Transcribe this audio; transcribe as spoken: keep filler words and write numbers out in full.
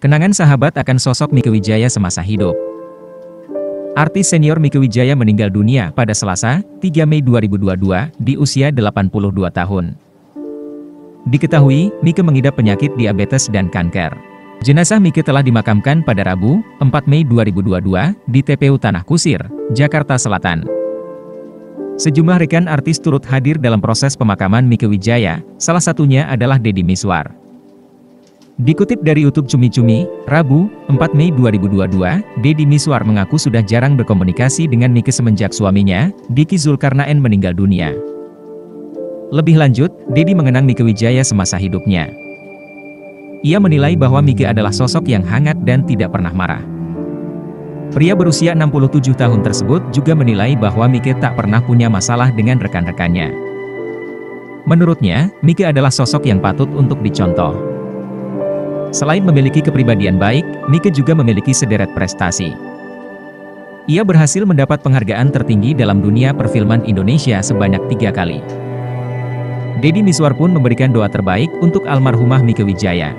Kenangan sahabat akan sosok Mieke Wijaya semasa hidup. Artis senior Mieke Wijaya meninggal dunia pada Selasa, tiga Mei dua ribu dua puluh dua, di usia delapan puluh dua tahun. Diketahui, Mieke mengidap penyakit diabetes dan kanker. Jenazah Mieke telah dimakamkan pada Rabu, empat Mei dua ribu dua puluh dua, di T P U Tanah Kusir, Jakarta Selatan. Sejumlah rekan artis turut hadir dalam proses pemakaman Mieke Wijaya, salah satunya adalah Deddy Mizwar. Dikutip dari YouTube Cumi-Cumi, Rabu, empat Mei dua ribu dua puluh dua, Deddy Mizwar mengaku sudah jarang berkomunikasi dengan Mieke semenjak suaminya, Dicky Zulkarnaen, meninggal dunia. Lebih lanjut, Deddy mengenang Mieke Wijaya semasa hidupnya. Ia menilai bahwa Mieke adalah sosok yang hangat dan tidak pernah marah. Pria berusia enam puluh tujuh tahun tersebut juga menilai bahwa Mieke tak pernah punya masalah dengan rekan-rekannya. Menurutnya, Mieke adalah sosok yang patut untuk dicontoh. Selain memiliki kepribadian baik, Mieke juga memiliki sederet prestasi. Ia berhasil mendapat penghargaan tertinggi dalam dunia perfilman Indonesia sebanyak tiga kali. Deddy Mizwar pun memberikan doa terbaik untuk almarhumah Mieke Wijaya.